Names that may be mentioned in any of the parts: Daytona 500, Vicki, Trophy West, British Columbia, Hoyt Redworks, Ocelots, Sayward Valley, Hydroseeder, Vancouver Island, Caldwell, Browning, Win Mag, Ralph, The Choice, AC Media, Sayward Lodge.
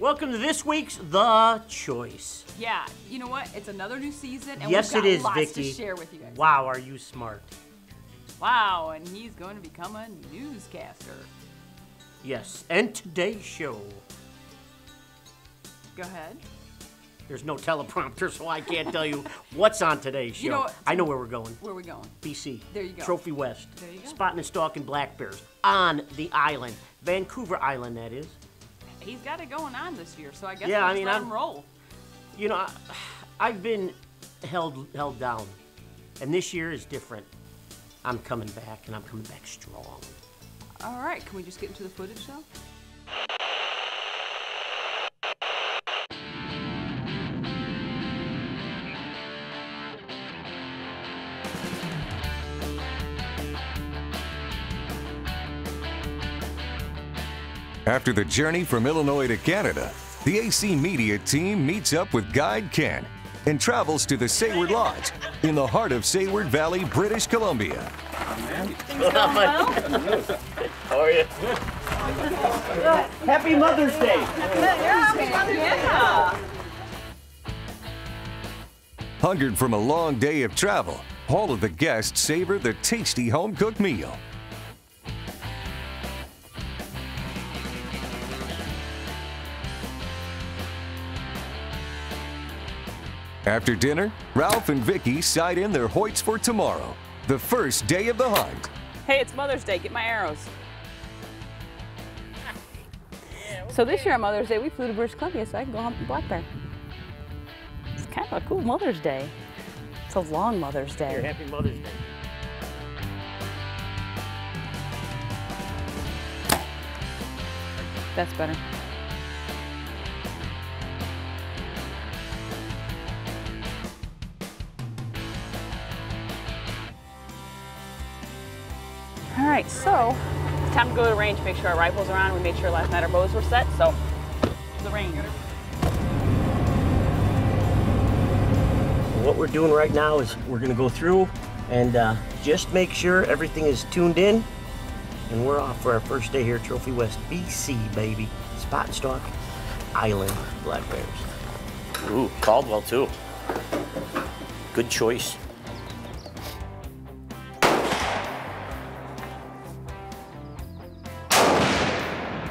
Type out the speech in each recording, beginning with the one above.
Welcome to this week's The Choice. Yeah, you know what? It's another new season, and yes, we've got lots to share with you guys. Wow, are you smart. Wow, and he's going to become a newscaster. Yes, and today's show. Go ahead. There's no teleprompter, so I can't tell you what's on today's show. You know, I know where we're going. Where are we going? BC. There you go. Trophy West. There you go. Spotting and stalking black bears on the island. Vancouver Island, that is. He's got it going on this year, so I guess yeah, I mean, let him roll. You know, I've been held down, and this year is different. I'm coming back, and I'm coming back strong. All right, can we just get into the footage, though? After the journey from Illinois to Canada, the AC Media team meets up with Guide Ken and travels to the Sayward Lodge in the heart of Sayward Valley, British Columbia. How are you? Happy Mother's Day! Yeah. Hungered from a long day of travel, all of the guests savor the tasty home-cooked meal. After dinner, Ralph and Vicki sight in their Hoyts for tomorrow, the first day of the hunt. Hey, it's Mother's Day, get my arrows. So this year on Mother's Day, we flew to British Columbia so I can go hunt the black bear. It's kind of a cool Mother's Day. It's a long Mother's Day. Happy Mother's Day. That's better. All right, so it's time to go to the range, make sure our rifles are on. We made sure last night our bows were set, so to the range. What we're doing right now is we're gonna go through and just make sure everything is tuned in, and we're off for our first day here at Trophy West, BC, baby. Spot and stalk, island, black bears. Ooh, Caldwell too. Good choice.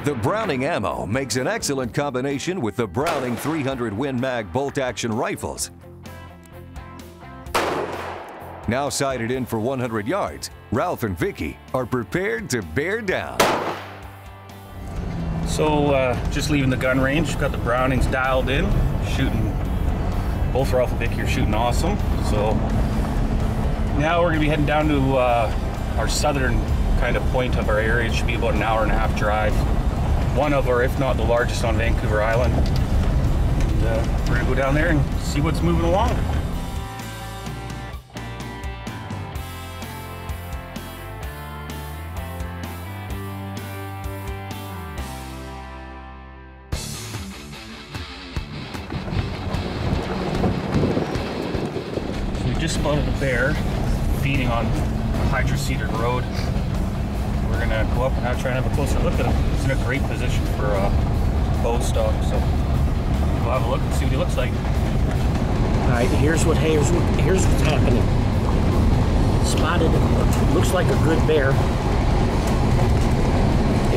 The Browning ammo makes an excellent combination with the Browning 300 Win Mag bolt-action rifles. Now sighted in for 100 yards, Ralph and Vicki are prepared to bear down. So just leaving the gun range, got the Brownings dialed in, shooting, both Ralph and Vicki are shooting awesome. So now we're gonna be heading down to our southern kind of point of our area. It should be about an hour and a half drive. One of our, if not the largest, on Vancouver Island. And, we're gonna go down there and see what's moving along. So we just spotted a bear feeding on Hydroseeder Road. We're gonna go up and try and have a closer look at him. He's in a great position for bow stock, so we'll have a look and see what he looks like. All right, here's what's happening. Spotted, looks like a good bear.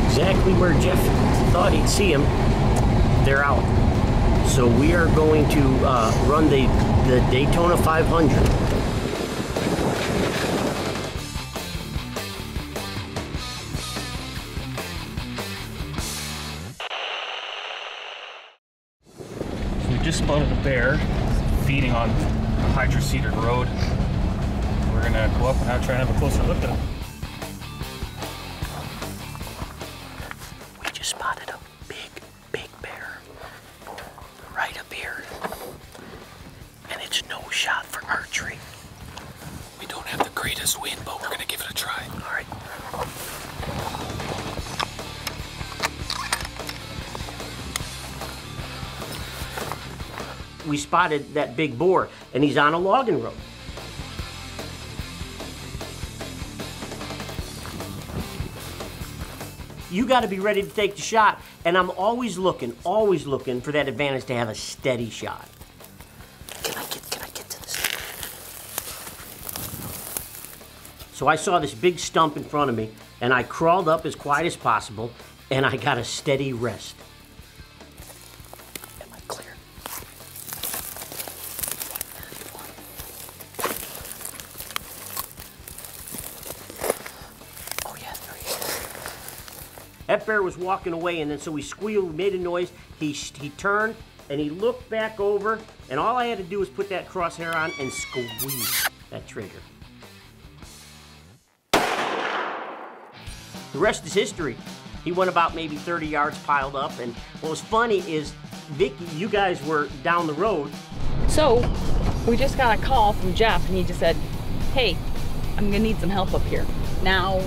Exactly where Jeff thought he'd see him, they're out. So we are going to run the Daytona 500. Just spotted a bear feeding on Hydroseeder Road. We're gonna go up and try and have a closer look at him. We just spotted a big bear right up here, and it's no shot for archery. We don't have the greatest wind, but we're gonna give it a try. All right. We spotted that big boar, and he's on a logging road. you gotta be ready to take the shot. And I'm always looking for that advantage to have a steady shot. Can I get to this? So I saw this big stump in front of me and I crawled up as quiet as possible and I got a steady rest. Am I clear? Oh yeah, there he is. That bear was walking away and then so he squealed, made a noise, he turned and he looked back over and all I had to do was put that crosshair on and squeeze that trigger. The rest is history. He went about maybe 30 yards piled up, and what was funny is, Vicki, you guys were down the road. So, we just got a call from Jeff, and he just said, hey, I'm gonna need some help up here. Now,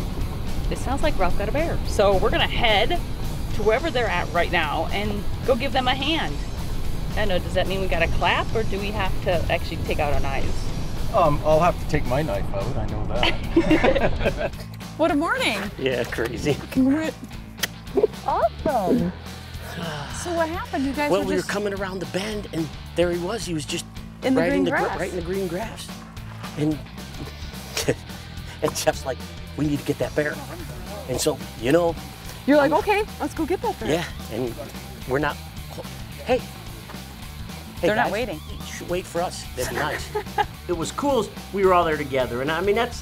it sounds like Ralph got a bear, so we're gonna head to wherever they're at right now and go give them a hand. I know, does that mean we gotta clap, or do we have to actually take out our knives? I'll have to take my knife out, I know that. What a morning. Yeah, crazy. Awesome. So what happened? You guys were coming around the bend, and there he was just in the right in the green grass. And Jeff's like, we need to get that bear. And so, you know. You're like, okay, let's go get that bear. Yeah, and we're not, hey. They're guys, not waiting. You should wait for us, that'd be nice. It was cool, we were all there together, and I mean, that's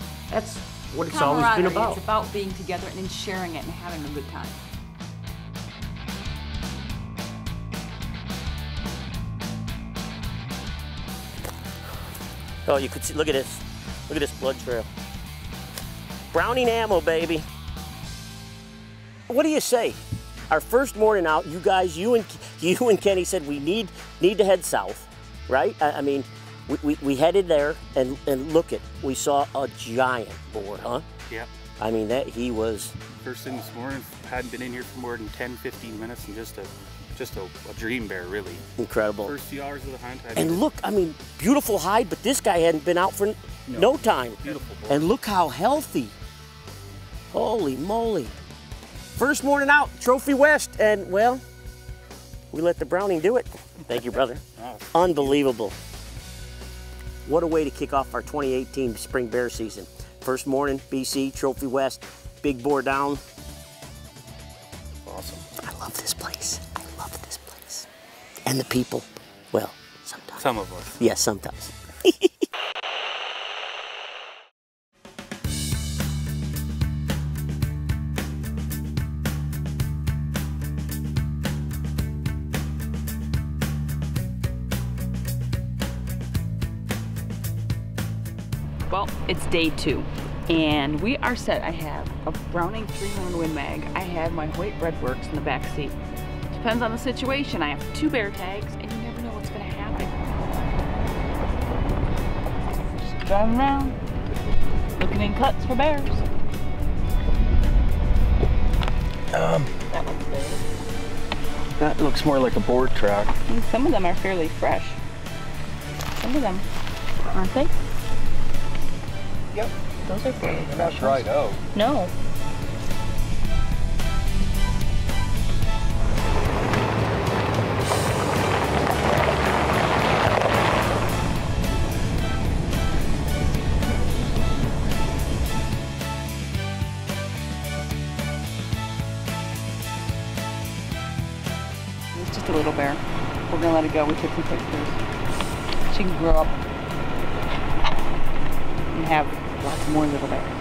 what it's always been about. It's about being together and then sharing it and having a good time. Oh, you could see, look at this. Look at this blood trail. Browning ammo, baby. What do you say? Our first morning out, you guys, you and Kenny said we need to head south, right? I mean, we headed there, and look it, we saw a giant boar, huh? Yeah. I mean, that he was. First thing this morning, hadn't been in here for more than 10, 15 minutes, and just a dream bear, really. Incredible. First few hours of the hunt. And look, I mean, beautiful hide, but this guy hadn't been out for no time. Beautiful boar. And look how healthy. Holy moly. First morning out, Trophy West, and well, we let the Browning do it. Thank you, brother. Unbelievable. What a way to kick off our 2018 spring bear season. First morning, BC, Trophy West, big boar down. Awesome. I love this place. I love this place. And the people, well, sometimes. Some of us. Yeah, sometimes. Well, it's day two, and we are set. I have a Browning 3-1 Win Mag. I have my Hoyt Redworks in the back seat. Depends on the situation. I have two bear tags, and you never know what's going to happen. Just driving around, looking in cuts for bears. That one's big. That looks more like a board track. And some of them are fairly fresh. Some of them, aren't they? Yep, those are pretty good. That's right, oh. No. It's just a little bear. We're going to let it go. We took some pictures. She can grow up and have lots more little bears.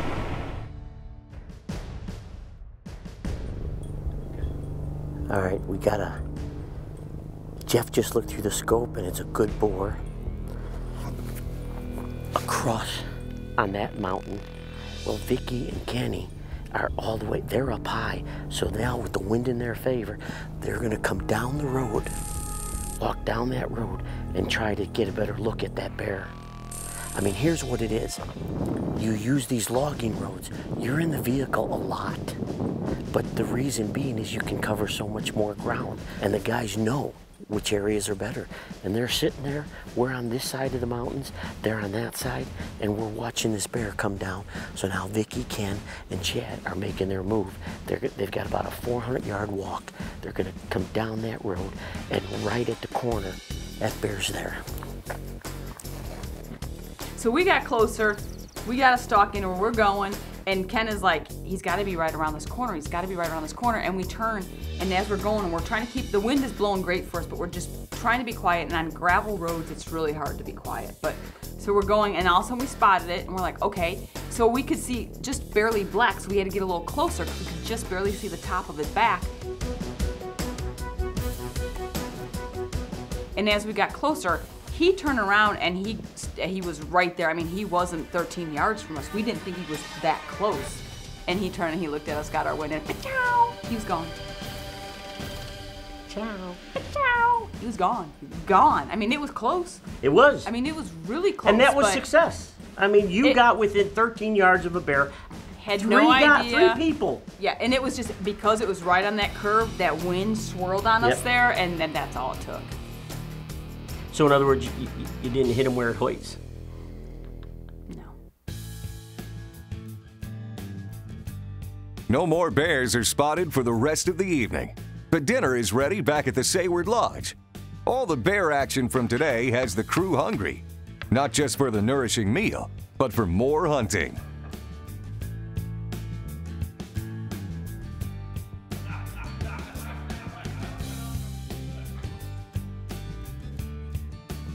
All right, we got a, Jeff just looked through the scope and it's a good boar. Across on that mountain, well, Vicki and Kenny are all the way, they're up high. So now with the wind in their favor, they're gonna come down the road, walk down that road and try to get a better look at that bear. I mean, here's what it is. You use these logging roads. You're in the vehicle a lot, but the reason being is you can cover so much more ground, and the guys know which areas are better. And they're sitting there, we're on this side of the mountains, they're on that side, and we're watching this bear come down. So now Vicki, Ken, and Chad are making their move. They've got about a 400-yard walk. They're gonna come down that road, and right at the corner, that bear's there. So we got closer, we got a stalk in where we're going, and Ken is like, he's gotta be right around this corner, he's gotta be right around this corner, and we turn, and as we're going, we're trying to keep, the wind is blowing great for us, but we're just trying to be quiet, and on gravel roads, it's really hard to be quiet. But so we're going, and all of a sudden we spotted it, and we're like, okay. So we could see just barely black, so we had to get a little closer, because we could just barely see the top of his back. And as we got closer, he turned around and he was right there. I mean, he wasn't 13 yards from us. We didn't think he was that close. And he turned and he looked at us, got our wind, and ciao, he was gone. Ciao, ciao, he was gone. Gone. I mean, it was close. It was. I mean, it was really close. And that was success. I mean, you got within 13 yards of a bear. Had no idea. Three people. Yeah, and it was just because it was right on that curve. That wind swirled on us there, and then that's all it took. So in other words, you didn't hit him where it hurts? No. No more bears are spotted for the rest of the evening. But dinner is ready back at the Sayward Lodge. All the bear action from today has the crew hungry, not just for the nourishing meal, but for more hunting.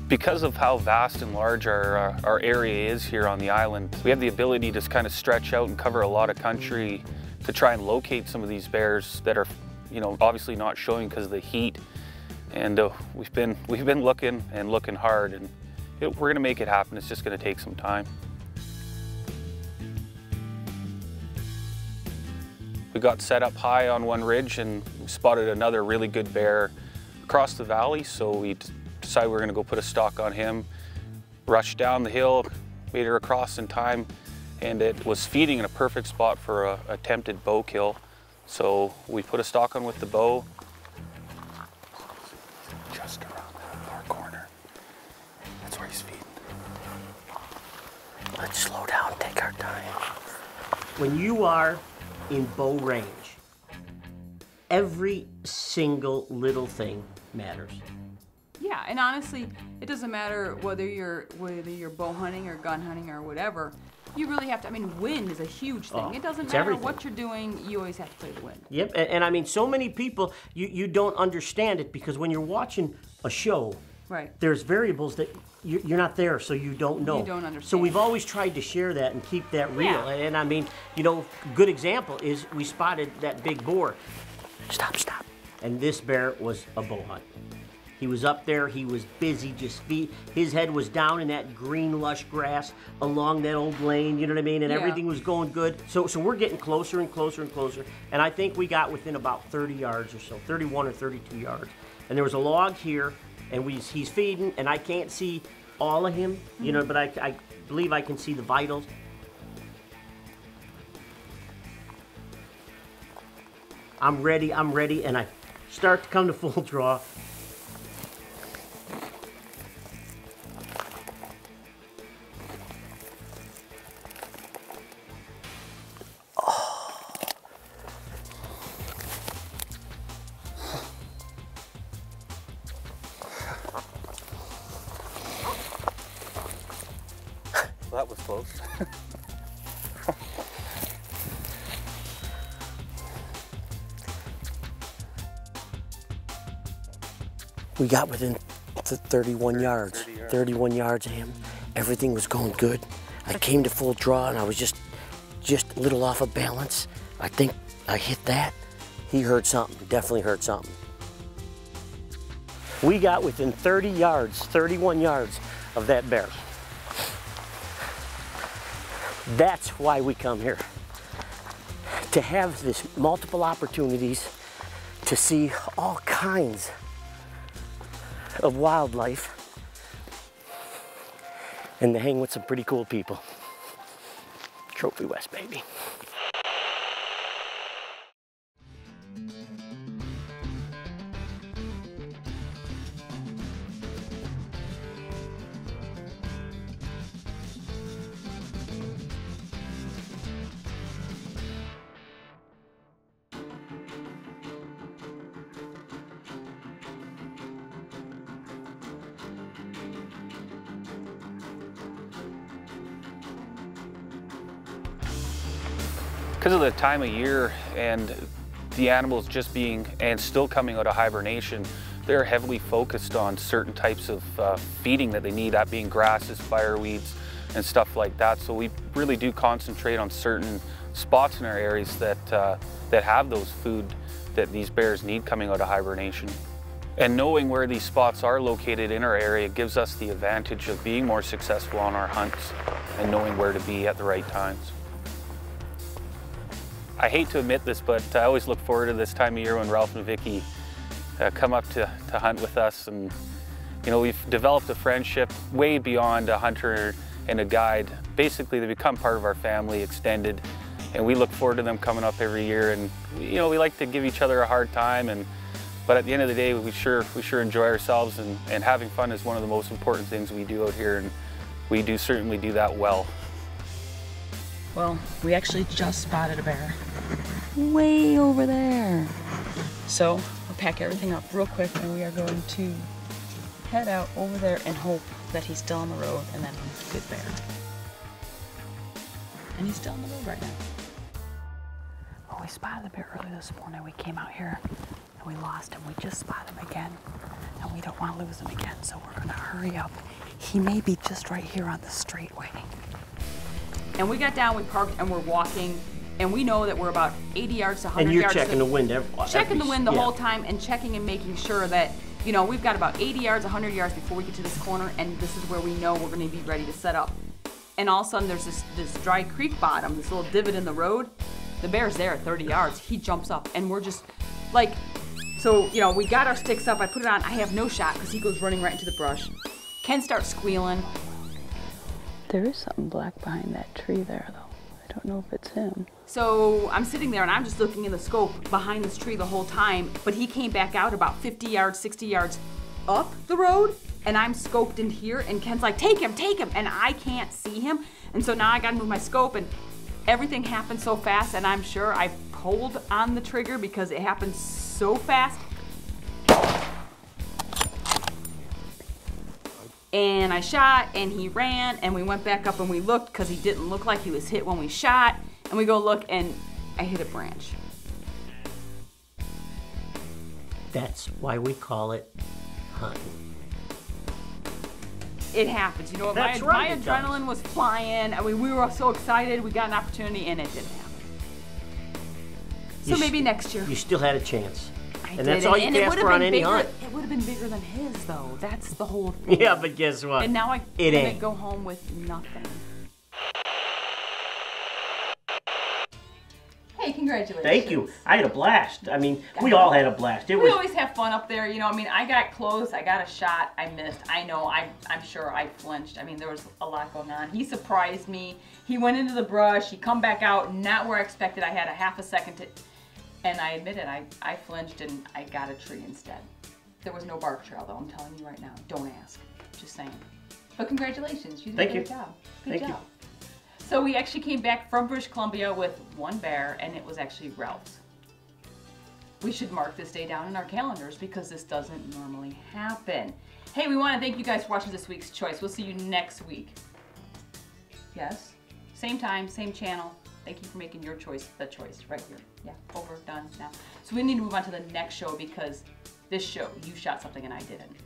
Because of how vast and large our area is here on the island, we have the ability to kind of stretch out and cover a lot of country to try and locate some of these bears that are, you know, obviously not showing because of the heat. And we've been looking and looking hard, and we're going to make it happen. It's just going to take some time. We got set up high on one ridge and spotted another really good bear across the valley, so we decided we were going to go put a stalk on him. Rushed down the hill, made her across in time, and it was feeding in a perfect spot for an attempted bow kill. So we put a stalk on with the bow. Just around that far corner. That's where he's feeding. Let's slow down, take our time. When you are in bow range, every single little thing matters. Yeah, and honestly, it doesn't matter whether you're bow hunting or gun hunting or whatever. You really have to. I mean, wind is a huge thing. It doesn't matter what you're doing. You always have to play the wind. Yep, and I mean, so many people you don't understand it, because when you're watching a show, right? There's variables that you're not there, so you don't know. You don't understand. So we've always tried to share that and keep that real. Yeah. And I mean, you know, good example is we spotted that big boar. Stop, stop. And this bear was a bow hunt. He was up there, he was busy, just feet. His head was down in that green lush grass along that old lane, you know what I mean? And everything was going good. So we're getting closer and closer and closer. And I think we got within about 30 yards or so, 31 or 32 yards. And there was a log here, and he's feeding, and I can't see all of him, you know, but I believe I can see the vitals. I'm ready, and I start to come to full draw. That was close. We got within 31 yards of him. Everything was going good. I came to full draw, and I was just a little off of balance. I think I hit that. He heard something, definitely heard something. We got within 30 yards, 31 yards of that bear. That's why we come here, to have this multiple opportunities to see all kinds of wildlife and to hang with some pretty cool people. Trophy West, baby. Because of the time of year and the animals just being and still coming out of hibernation, they're heavily focused on certain types of feeding that they need, that being grasses, fireweeds, and stuff like that. So we really do concentrate on certain spots in our areas that, that have those food that these bears need coming out of hibernation. And knowing where these spots are located in our area gives us the advantage of being more successful on our hunts and knowing where to be at the right times. I hate to admit this, but I always look forward to this time of year when Ralph and Vicki come up to hunt with us. And you know, we've developed a friendship way beyond a hunter and a guide. Basically, they become part of our family, extended, and we look forward to them coming up every year. And you know, we like to give each other a hard time, but at the end of the day, we sure enjoy ourselves, and having fun is one of the most important things we do out here, and we do certainly do that well. Well, we actually just spotted a bear way over there. So we'll pack everything up real quick, and we are going to head out over there and hope that he's still on the road, and then good bear. And he's still on the road right now. Well, we spotted the bear early this morning. We came out here and we lost him. We just spotted him again, and we don't want to lose him again, so we're gonna hurry up. He may be just right here on the street waiting. And we got down, we parked, and we're walking, and we know that we're about 80 yards to 100 yards. And you're checking the wind the whole time, and checking and making sure that, you know, we've got about 80 yards, 100 yards before we get to this corner, and this is where we know we're going to be ready to set up. And all of a sudden, there's this dry creek bottom, this little divot in the road. The bear's there at 30 yards. He jumps up, and we're just like, so, you know, we got our sticks up. I put it on. I have no shot because he goes running right into the brush. Ken starts squealing. There is something black behind that tree there, though. I don't know if it's him. So I'm sitting there, and I'm just looking in the scope behind this tree the whole time, but he came back out about 50 yards, 60 yards up the road, and I'm scoped in here, and Ken's like, take him, and I can't see him. And so now I gotta move my scope, and everything happened so fast, and I'm sure I pulled on the trigger because it happened so fast. And I shot, and he ran, and we went back up and we looked, because he didn't look like he was hit when we shot, and we go look, and I hit a branch. That's why we call it hunting. It happens, you know. My adrenaline was flying. I mean, we were so excited. We got an opportunity, and it didn't happen. So maybe next year. You still had a chance. And that's all you can ask for on any hunt. It would have been bigger than his, though. That's the whole thing. Yeah, but guess what? And now I can't go home with nothing. Hey, congratulations. Thank you. I had a blast. I mean, we all had a blast. We always have fun up there. You know, I mean, I got close. I got a shot. I missed. I know. I'm sure I flinched. I mean, there was a lot going on. He surprised me. He went into the brush. He come back out. Not where I expected. I had a half a second to... And I admit it, I flinched and I got a tree instead. There was no bark trail, though, I'm telling you right now. Don't ask. Just saying. But congratulations, you did a good job. Good job. So we actually came back from British Columbia with one bear, and it was actually Ralph's. We should mark this day down in our calendars because this doesn't normally happen. Hey, we want to thank you guys for watching this week's Choice. We'll see you next week. Yes? Same time, same channel. Thank you for making your choice the choice right here. Yeah, over, done, now. So we need to move on to the next show because this show, you shot something and I didn't.